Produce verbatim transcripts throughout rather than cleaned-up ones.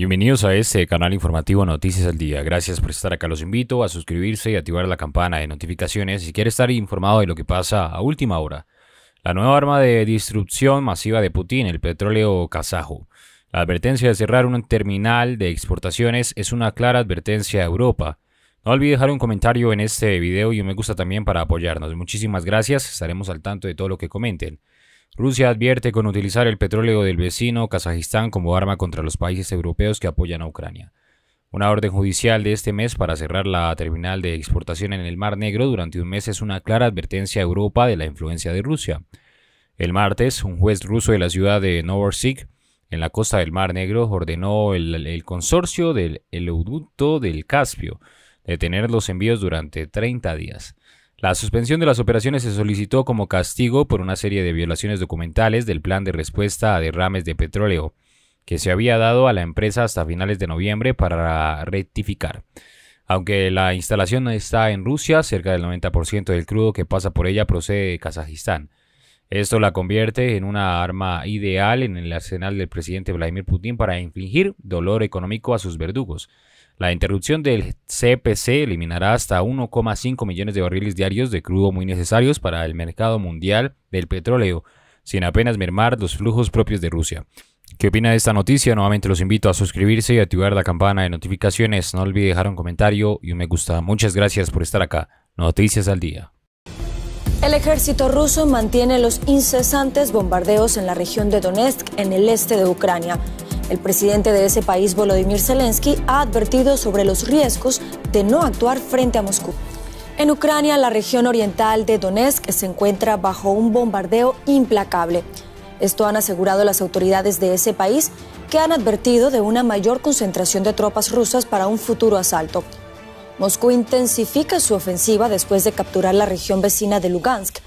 Bienvenidos a este canal informativo Noticias al Día. Gracias por estar acá. Los invito a suscribirse y activar la campana de notificaciones si quieres estar informado de lo que pasa a última hora. La nueva arma de destrucción masiva de Putin, el petróleo kazajo. La advertencia de cerrar un terminal de exportaciones es una clara advertencia a Europa. No olvides dejar un comentario en este video y un me gusta también para apoyarnos. Muchísimas gracias, estaremos al tanto de todo lo que comenten. Rusia advierte con utilizar el petróleo del vecino Kazajistán como arma contra los países europeos que apoyan a Ucrania. Una orden judicial de este mes para cerrar la terminal de exportación en el Mar Negro durante un mes es una clara advertencia a Europa de la influencia de Rusia. El martes, un juez ruso de la ciudad de Novorossiysk, en la costa del Mar Negro, ordenó el, el consorcio del oleoducto del Caspio detener los envíos durante treinta días. La suspensión de las operaciones se solicitó como castigo por una serie de violaciones documentales del plan de respuesta a derrames de petróleo que se había dado a la empresa hasta finales de noviembre para rectificar. Aunque la instalación está en Rusia, cerca del noventa por ciento del crudo que pasa por ella procede de Kazajistán. Esto la convierte en una arma ideal en el arsenal del presidente Vladimir Putin para infligir dolor económico a sus verdugos. La interrupción del C P C eliminará hasta uno coma cinco millones de barriles diarios de crudo muy necesarios para el mercado mundial del petróleo, sin apenas mermar los flujos propios de Rusia. ¿Qué opina de esta noticia? Nuevamente los invito a suscribirse y activar la campana de notificaciones. No olvide dejar un comentario y un me gusta. Muchas gracias por estar acá. Noticias al Día. El ejército ruso mantiene los incesantes bombardeos en la región de Donetsk, en el este de Ucrania. El presidente de ese país, Volodymyr Zelensky, ha advertido sobre los riesgos de no actuar frente a Moscú. En Ucrania, la región oriental de Donetsk se encuentra bajo un bombardeo implacable. Esto han asegurado las autoridades de ese país, que han advertido de una mayor concentración de tropas rusas para un futuro asalto. Moscú intensifica su ofensiva después de capturar la región vecina de Lugansk.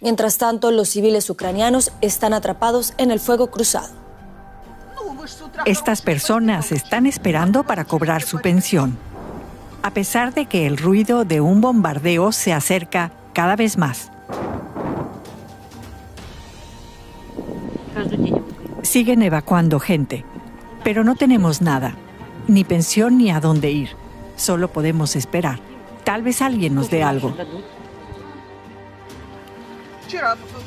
Mientras tanto, los civiles ucranianos están atrapados en el fuego cruzado. Estas personas están esperando para cobrar su pensión, a pesar de que el ruido de un bombardeo se acerca cada vez más. Siguen evacuando gente, pero no tenemos nada, ni pensión ni a dónde ir. Solo podemos esperar. Tal vez alguien nos dé algo.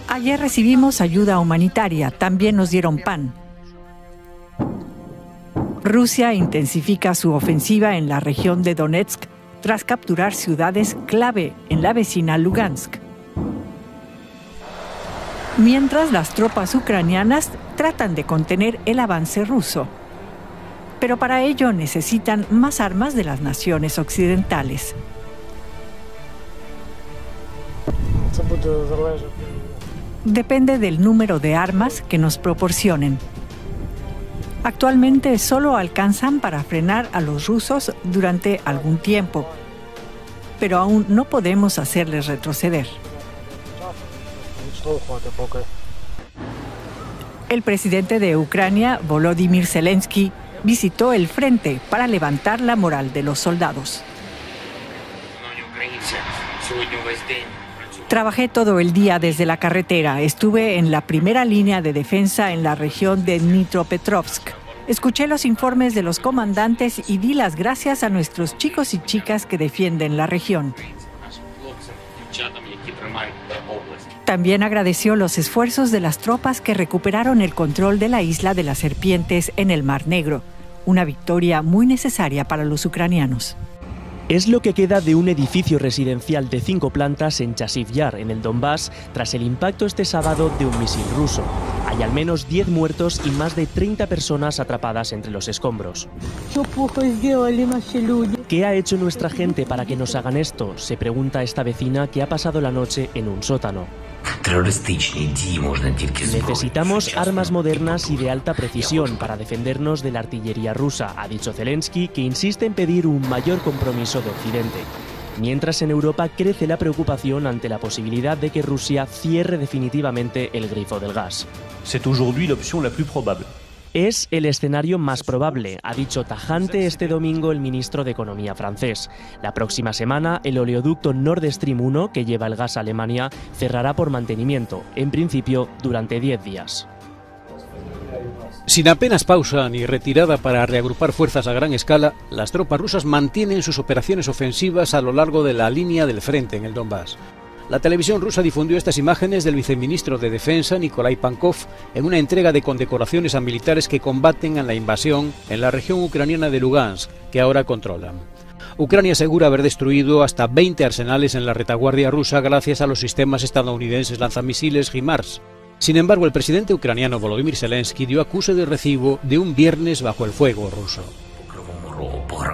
Ayer recibimos ayuda humanitaria, también nos dieron pan. Rusia intensifica su ofensiva en la región de Donetsk tras capturar ciudades clave en la vecina Lugansk. Mientras, las tropas ucranianas tratan de contener el avance ruso. Pero para ello necesitan más armas de las naciones occidentales. Depende del número de armas que nos proporcionen. Actualmente solo alcanzan para frenar a los rusos durante algún tiempo, pero aún no podemos hacerles retroceder. El presidente de Ucrania, Volodymyr Zelensky, visitó el frente para levantar la moral de los soldados. Trabajé todo el día desde la carretera. Estuve en la primera línea de defensa en la región de Dnipropetrovsk. Escuché los informes de los comandantes y di las gracias a nuestros chicos y chicas que defienden la región. También agradeció los esfuerzos de las tropas que recuperaron el control de la isla de las serpientes en el Mar Negro, una victoria muy necesaria para los ucranianos. Es lo que queda de un edificio residencial de cinco plantas en Chasiv Yar, en el Donbass, tras el impacto este sábado de un misil ruso. Hay al menos diez muertos y más de treinta personas atrapadas entre los escombros. ¿Qué ha hecho nuestra gente para que nos hagan esto?, se pregunta esta vecina que ha pasado la noche en un sótano. Necesitamos armas modernas y de alta precisión para defendernos de la artillería rusa, ha dicho Zelensky, que insiste en pedir un mayor compromiso de Occidente. Mientras, en Europa crece la preocupación ante la posibilidad de que Rusia cierre definitivamente el grifo del gas. Es el escenario más probable, ha dicho tajante este domingo el ministro de Economía francés. La próxima semana, el oleoducto Nord Stream uno, que lleva el gas a Alemania, cerrará por mantenimiento, en principio durante diez días. Sin apenas pausa ni retirada para reagrupar fuerzas a gran escala, las tropas rusas mantienen sus operaciones ofensivas a lo largo de la línea del frente en el Donbass. La televisión rusa difundió estas imágenes del viceministro de Defensa, Nikolai Pankov, en una entrega de condecoraciones a militares que combaten en la invasión en la región ucraniana de Lugansk, que ahora controlan. Ucrania asegura haber destruido hasta veinte arsenales en la retaguardia rusa gracias a los sistemas estadounidenses lanzamisiles Himars. Sin embargo, el presidente ucraniano Volodymyr Zelensky dio acuse de recibo de un viernes bajo el fuego ruso.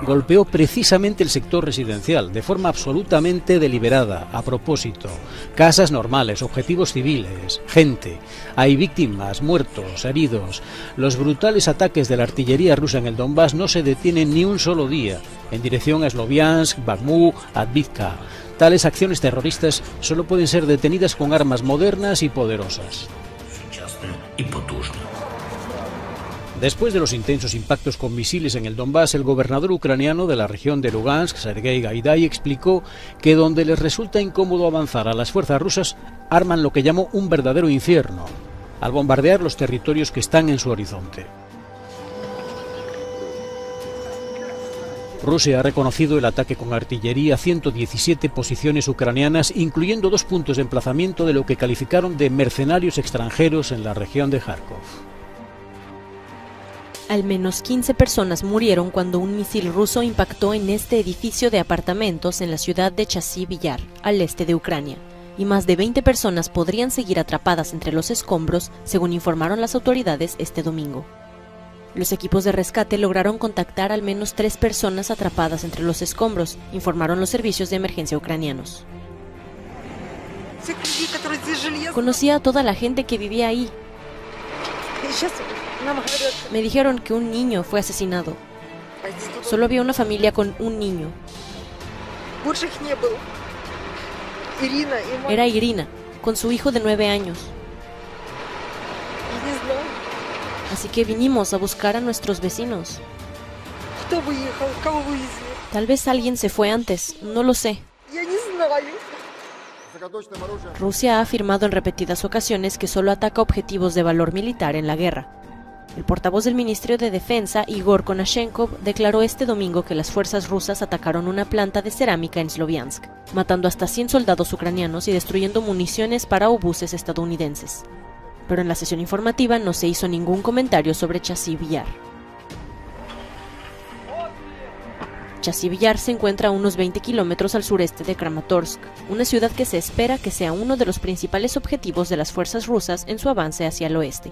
Golpeó precisamente el sector residencial, de forma absolutamente deliberada, a propósito. Casas normales, objetivos civiles, gente. Hay víctimas, muertos, heridos. Los brutales ataques de la artillería rusa en el Donbass no se detienen ni un solo día, en dirección a Sloviansk, Bakhmut, Avdiivka. Tales acciones terroristas solo pueden ser detenidas con armas modernas y poderosas. Después de los intensos impactos con misiles en el Donbass, el gobernador ucraniano de la región de Lugansk, Sergei Gaidai, explicó que donde les resulta incómodo avanzar a las fuerzas rusas, arman lo que llamó un verdadero infierno, al bombardear los territorios que están en su horizonte. Rusia ha reconocido el ataque con artillería a ciento diecisiete posiciones ucranianas, incluyendo dos puntos de emplazamiento de lo que calificaron de mercenarios extranjeros en la región de Kharkov. Al menos quince personas murieron cuando un misil ruso impactó en este edificio de apartamentos en la ciudad de Chasiv Yar, al este de Ucrania, y más de veinte personas podrían seguir atrapadas entre los escombros, según informaron las autoridades este domingo. Los equipos de rescate lograron contactar al menos tres personas atrapadas entre los escombros, informaron los servicios de emergencia ucranianos. Conocía a toda la gente que vivía ahí. Me dijeron que un niño fue asesinado. Solo había una familia con un niño. Era Irina, con su hijo de nueve años. Así que vinimos a buscar a nuestros vecinos. Tal vez alguien se fue antes, no lo sé. Rusia ha afirmado en repetidas ocasiones que solo ataca objetivos de valor militar en la guerra. El portavoz del Ministerio de Defensa, Igor Konashenkov, declaró este domingo que las fuerzas rusas atacaron una planta de cerámica en Sloviansk, matando hasta cien soldados ucranianos y destruyendo municiones para obuses estadounidenses. Pero en la sesión informativa no se hizo ningún comentario sobre Chasiv Yar. Chasiv Yar se encuentra a unos veinte kilómetros al sureste de Kramatorsk, una ciudad que se espera que sea uno de los principales objetivos de las fuerzas rusas en su avance hacia el oeste.